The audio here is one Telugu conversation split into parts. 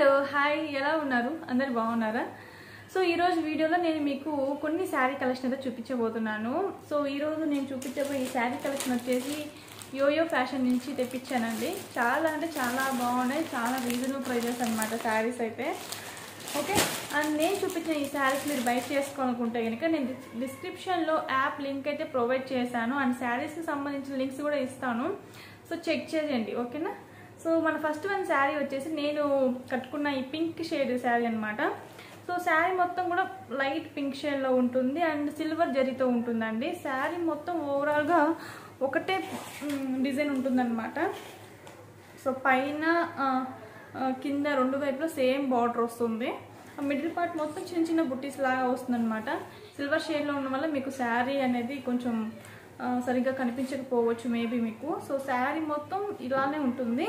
హలో హాయ్ ఎలా ఉన్నారు అందరూ బాగున్నారా సో ఈ రోజు వీడియోలో నేను మీకు కొన్ని సారీ కలెక్షన్ అయితే చూపించబోతున్నాను సో ఈ రోజు నేను చూపించబోయే ఈ సారీ కలెక్షన్ వచ్చేసి యోయో ఫ్యాషన్ నుంచి తెప్పించానండి చాలా అంటే చాలా బాగున్నాయి చాలా రీజనబుల్ ప్రైజెస్ అన్నమాట సారీస్ అయితే ఓకే అండ్ నేను చూపించిన ఈ సారీస్ మీరు బై చేసుకోవాలనుకుంటే కనుక నేను డిస్క్రిప్షన్లో యాప్ లింక్ అయితే ప్రొవైడ్ చేశాను అండ్ శారీస్కి సంబంధించిన లింక్స్ కూడా ఇస్తాను సో చెక్ చేయండి ఓకేనా సో మన ఫస్ట్ వన్ శారీ వచ్చేసి నేను కట్టుకున్న ఈ పింక్ షేడ్ శారీ అనమాట సో శారీ మొత్తం కూడా లైట్ పింక్ షేడ్లో ఉంటుంది అండ్ సిల్వర్ జరీతో ఉంటుందండి శారీ మొత్తం ఓవరాల్గా ఒకటే డిజైన్ ఉంటుందన్నమాట సో పైన కింద రెండు వైపులో సేమ్ బార్డర్ వస్తుంది మిడిల్ పార్ట్ మొత్తం చిన్న చిన్న బుట్టీస్ లాగా వస్తుందన్నమాట సిల్వర్ షేడ్లో ఉండడం వల్ల మీకు శారీ అనేది కొంచెం సరిగ్గా కనిపించకపోవచ్చు మేబీ మీకు సో శారీ మొత్తం ఇలానే ఉంటుంది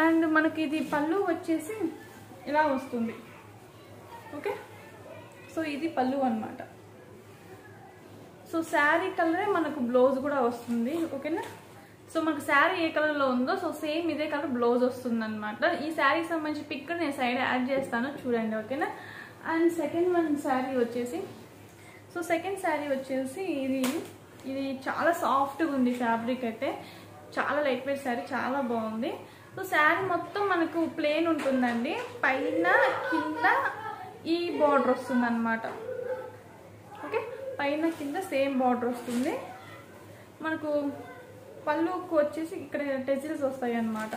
అండ్ మనకి ఇది పళ్ళు వచ్చేసి ఇలా వస్తుంది ఓకే సో ఇది పళ్ళు అన్నమాట సో శారీ కలరే మనకు బ్లౌజ్ కూడా వస్తుంది ఓకేనా సో మనకు శారీ ఏ కలర్లో ఉందో సో సేమ్ ఇదే కలర్ బ్లౌజ్ వస్తుంది అనమాట ఈ శారీకి సంబంధించి పిక్ నేను సైడ్ యాడ్ చేస్తాను చూడండి ఓకేనా అండ్ సెకండ్ వన్ శారీ వచ్చేసి సో సెకండ్ శారీ వచ్చేసి ఇది చాలా సాఫ్ట్గా ఉంది ఫ్యాబ్రిక్ అయితే చాలా లైట్ వెయిట్ శారీ చాలా బాగుంది సో శారీ మొత్తం మనకు ప్లెయిన్ ఉంటుందండి పైన కింద ఈ బార్డర్ వస్తుంది అనమాట ఓకే పైన కింద సేమ్ బార్డర్ వస్తుంది మనకు పళ్ళుకు వచ్చేసి ఇక్కడ టెజిల్స్ వస్తాయి అన్నమాట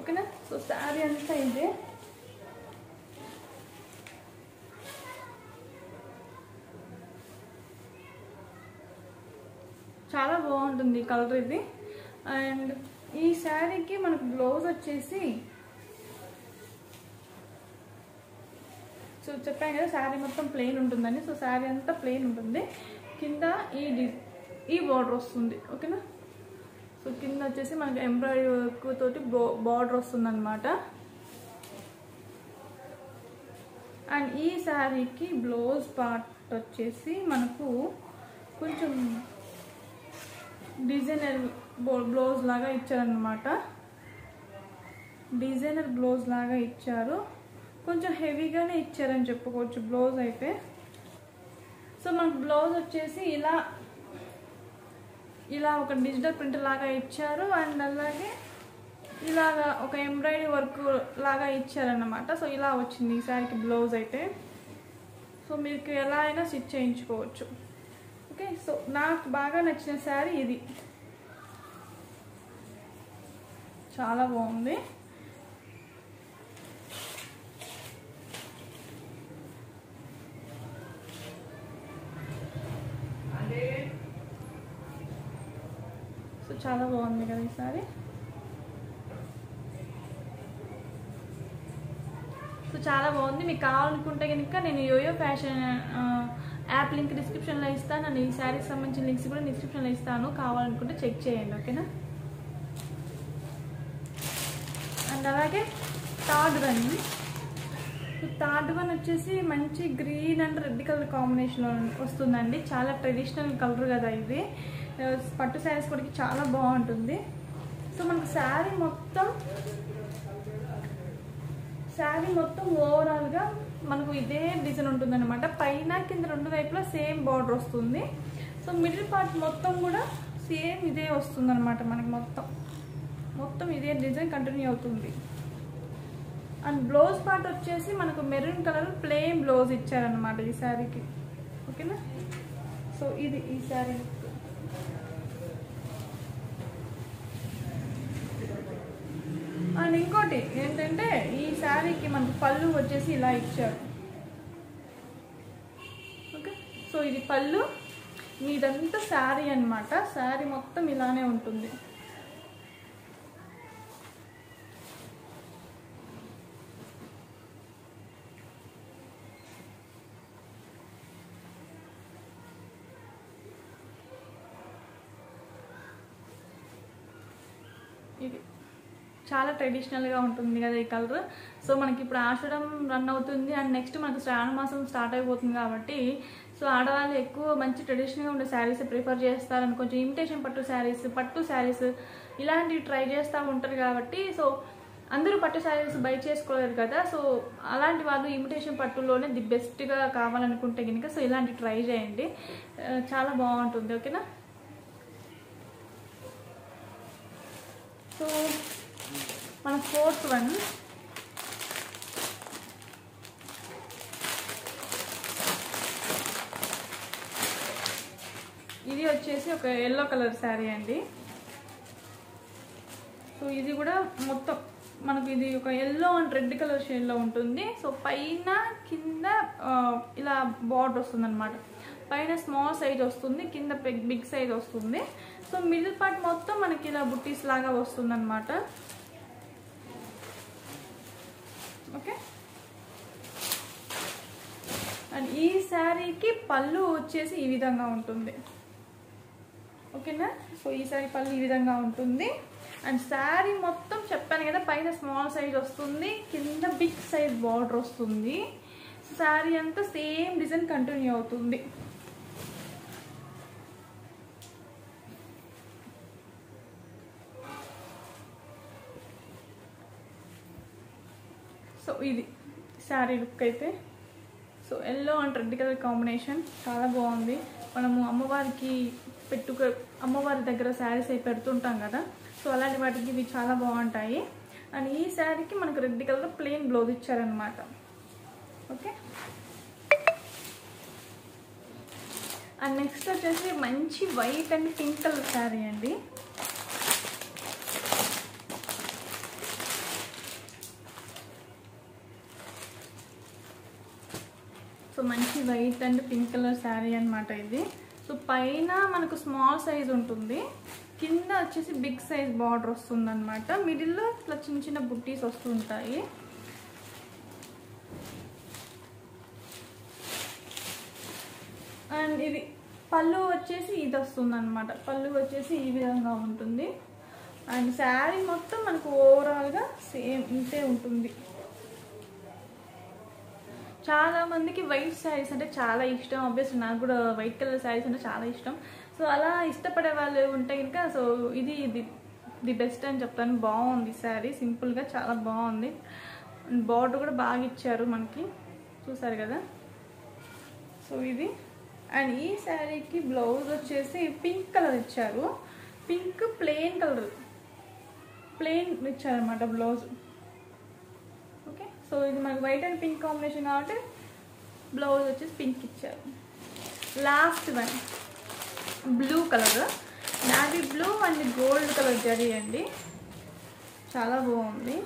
ఓకేనా సో శారీ అంతా ఇదే చాలా బాగుంటుంది కలర్ ఇది అండ్ ఈ శారీకి మనకు బ్లౌజ్ వచ్చేసి సో చెప్పాను కదా శారీ మొత్తం ప్లెయిన్ ఉంటుందని సో శారీ అంతా ప్లెయిన్ ఉంటుంది కింద ఈ బార్డర్ వస్తుంది ఓకేనా సో కింద వచ్చేసి మనకు ఎంబ్రాయిడరీ వర్క్ తోటి బార్డర్ వస్తుంది అనమాట అండ్ ఈ శారీకి బ్లౌజ్ పార్ట్ వచ్చేసి మనకు కొంచెం డిజైనర్ బ్లౌజ్ లాగా ఇచ్చారనమాట డిజైనర్ బ్లౌజ్ లాగా ఇచ్చారు కొంచెం హెవీగానే ఇచ్చారని చెప్పుకోవచ్చు బ్లౌజ్ అయితే సో మనకు బ్లౌజ్ వచ్చేసి ఇలా ఒక డిజిటల్ ప్రింట్ లాగా ఇచ్చారు అండ్ అలాగే ఇలాగా ఒక ఎంబ్రాయిడరీ వర్క్ లాగా ఇచ్చారన్నమాట సో ఇలా వచ్చింది ఈ సారీకి బ్లౌజ్ అయితే సో మీకు ఎలా అయినా స్టిచ్ చేయించుకోవచ్చు ఓకే సో నాకు బాగా నచ్చిన శారీ ఇది చాలా బాగుంది సో చాలా బాగుంది కదా ఈ శారీ సో చాలా బాగుంది మీకు కావాలనుకుంటే కనుక నేను యోయో ఫ్యాషన్ యాప్ లింక్ డిస్క్రిప్షన్లో ఇస్తాను అండ్ ఈ శారీకి సంబంధించిన లింక్స్ కూడా డిస్క్రిప్షన్లో ఇస్తాను కావాలనుకుంటే చెక్ చేయండి ఓకేనా అండ్ అలాగే థర్డ్ వన్ వచ్చేసి మంచి గ్రీన్ అండ్ రెడ్ కలర్ కాంబినేషన్లో వస్తుందండి చాలా ట్రెడిషనల్ కలర్ కదా ఇది పట్టు శారీస్ కూడా చాలా బాగుంటుంది సో మనకు శారీ మొత్తం ఓవరాల్గా మనకు ఇదే డిజైన్ ఉంటుందన్నమాట పైన కింద రెండు వైపులా సేమ్ బార్డర్ వస్తుంది సో మిడిల్ పార్ట్ మొత్తం కూడా సేమ్ ఇదే వస్తుందన్నమాట మనకి మొత్తం ఇదే డిజైన్ కంటిన్యూ అవుతుంది అండ్ బ్లౌజ్ పార్ట్ వచ్చేసి మనకు మెరూన్ కలర్ ప్లెయిన్ బ్లౌజ్ ఇచ్చారనమాట ఈ శారీకి ఓకేనా సో ఇది ఈ శారీ అండ్ ఇంకోటి ఏంటంటే ఈ శారీకి మనకు పళ్ళు వచ్చేసి ఇలా ఇచ్చారు ఓకే సో ఇది పళ్ళు మీదంతా శారీ అనమాట శారీ మొత్తం ఇలానే ఉంటుంది ఇది చాలా ట్రెడిషనల్గా ఉంటుంది కదా ఈ కలర్ సో మనకి ఇప్పుడు ఆషాఢం రన్ అవుతుంది అండ్ నెక్స్ట్ మనకు శ్రావణ మాసం స్టార్ట్ అయిపోతుంది కాబట్టి సో ఆడవాళ్ళు ఎక్కువ మంచి ట్రెడిషనల్గా ఉండే శారీస్ ప్రిఫర్ చేస్తారని కొంచెం ఇమిటేషన్ పట్టు శారీస్ ఇలాంటివి ట్రై చేస్తూ ఉంటారు కాబట్టి సో అందరూ పట్టు సారీస్ బై చేసుకోలేరు కదా సో అలాంటి వాళ్ళు ఇమిటేషన్ పట్టులోనే ది బెస్ట్ గా కావాలనుకుంటే గనుక సో ఇలాంటి ట్రై చేయండి చాలా బాగుంటుంది ఓకేనా సో మన ఫోర్త్ వన్ ఇది వచ్చేసి ఒక yellow కలర్ సారీ అండి సో ఇది కూడా మొత్తం మనకు ఇది ఒక yellow and red colour shade లో ఉంటుంది సో పైన కింద ఇలా బార్డర్ వస్తుందన్నమాట పైన స్మాల్ సైజ్ వస్తుంది కింద బిగ్ సైజ్ వస్తుంది సో మిడిల్ పార్ట్ మొత్తం మనకి ఇలా బుట్టీస్ లాగా వస్తుందన్నమాట ఓకే అండ్ ఈ సారీకి పళ్ళు వచ్చేసి ఈ విధంగా ఉంటుంది ఓకేనా సో ఈ సారీ పళ్ళు ఈ విధంగా ఉంటుంది అండ్ శారీ మొత్తం చెప్పాను కదా పైన స్మాల్ సైజ్ వస్తుంది కింద బిగ్ సైజ్ బార్డర్ వస్తుంది శారీ అంతా సేమ్ డిజైన్ కంటిన్యూ అవుతుంది సో ఇది శారీ లుక్ అయితే so yellow and red colour combination చాలా బాగుంది మనము అమ్మవారికి అమ్మవారి దగ్గర శారీస్ అవి పెడుతుంటాం కదా సో అలాంటి వాటికి ఇవి చాలా బాగుంటాయి అండ్ ఈ శారీకి మనకు రెడ్ కలర్ ప్లెయిన్ బ్లౌజ్ ఇచ్చారనమాట ఓకే అండ్ నెక్స్ట్ వచ్చేసి మంచి white and pink colour sari అండి సో మంచి white and pink colour sari అనమాట ఇది సో పైన మనకు స్మాల్ సైజ్ ఉంటుంది కింద వచ్చేసి బిగ్ సైజ్ బార్డర్ వస్తుంది అనమాట మిడిల్లో ఇట్లా చిన్న చిన్న బుట్టీస్ వస్తుంటాయి అండ్ ఇది పళ్ళు వచ్చేసి ఇది వస్తుంది అనమాట పళ్ళు వచ్చేసి ఈ విధంగా ఉంటుంది అండ్ శారీ మొత్తం మనకు ఓవరాల్గా సేమ్ ఇంతే ఉంటుంది చాలా మందికి వైట్ శారీస్ అంటే చాలా ఇష్టం ఆబ్వియస్లీ నాకు కూడా వైట్ కలర్ శారీస్ అంటే చాలా ఇష్టం సో అలా ఇష్టపడే వాళ్ళు ఉంటే కనుక సో ఇది ది బెస్ట్ అని చెప్తాను బాగుంది శారీ సింపుల్గా చాలా బాగుంది బార్డర్ కూడా బాగా ఇచ్చారు మనకి చూసారు కదా సో ఇది అండ్ ఈ శారీకి బ్లౌజ్ వచ్చేసి పింక్ కలర్ ఇచ్చారు పింక్ ప్లెయిన్ కలర్ ప్లెయిన్ ఇచ్చారనమాట బ్లౌజ్ ఓకే సో ఇది మనకు వైట్ అండ్ పింక్ కాంబినేషన్ కాబట్టి బ్లౌజ్ వచ్చేసి పింక్ ఇచ్చారు last one blue colour navy blue and gold colour zari అండి చాలా బాగుంది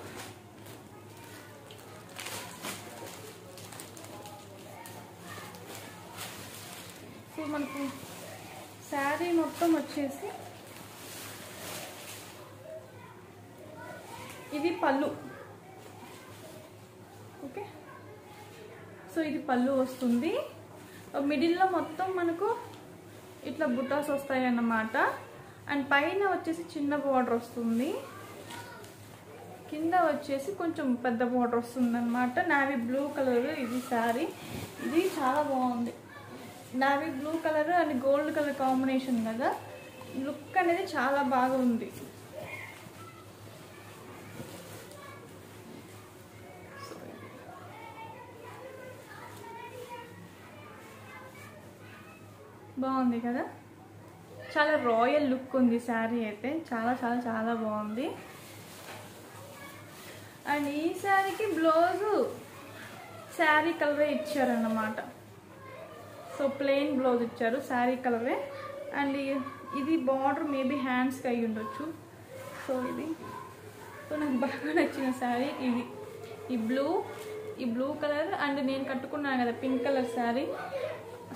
సో మనకు శారీ మొత్తం వచ్చేసి ఇది పళ్ళు ఓకే సో ఇది పళ్ళు వస్తుంది మిడిల్లో మొత్తం మనకు ఇట్లా బుటాస్ వస్తాయి అన్నమాట అండ్ పైన వచ్చేసి చిన్న బార్డర్ వస్తుంది కింద వచ్చేసి కొంచెం పెద్ద బార్డర్ వస్తుంది అనమాట నావీ బ్లూ కలర్ ఇది శారీ ఇది చాలా బాగుంది navy blue colour and gold colour combination కదా లుక్ అనేది చాలా బాగా ఉంది బాగుంది కదా చాలా రాయల్ లుక్ ఉంది శారీ అయితే చాలా చాలా చాలా బాగుంది అండ్ ఈ శారీకి బ్లౌజు శారీ కలరే ఇచ్చారన్నమాట సో ప్లెయిన్ బ్లౌజ్ ఇచ్చారు శారీ కలరే అండ్ ఇది బార్డర్ మేబీ హ్యాండ్స్కి అయి ఉండొచ్చు సో ఇది సో నాకు బాగా నచ్చిన శారీ ఇది ఈ బ్లూ కలర్ అండ్ నేను కట్టుకున్నాను కదా పింక్ కలర్ శారీ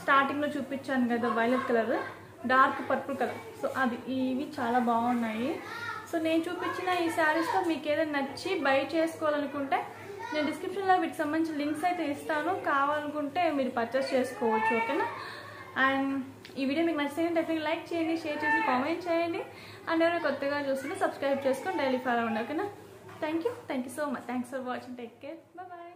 స్టార్టింగ్లో చూపించాను కదా violet colour dark purple colour so అది ఇవి చాలా బాగున్నాయి సో నేను చూపించిన ఈ శారీస్తో మీకు ఏదైనా నచ్చి బై చేసుకోవాలనుకుంటే నేను డిస్క్రిప్షన్లో వీటికి సంబంధించిన లింక్స్ అయితే ఇస్తాను కావాలనుకుంటే మీరు పర్చేస్ చేసుకోవచ్చు ఓకేనా అండ్ ఈ వీడియో మీకు నచ్చితే డెఫినెట్గా లైక్ చేయండి షేర్ చేసి కామెంట్ చేయండి అండ్ ఎవరైనా కొత్తగా చూస్తుంటే సబ్స్క్రైబ్ చేసుకొని డైలీ ఫాలో అవ్వండి ఓకేనా thank you so much thanks for watching take care bye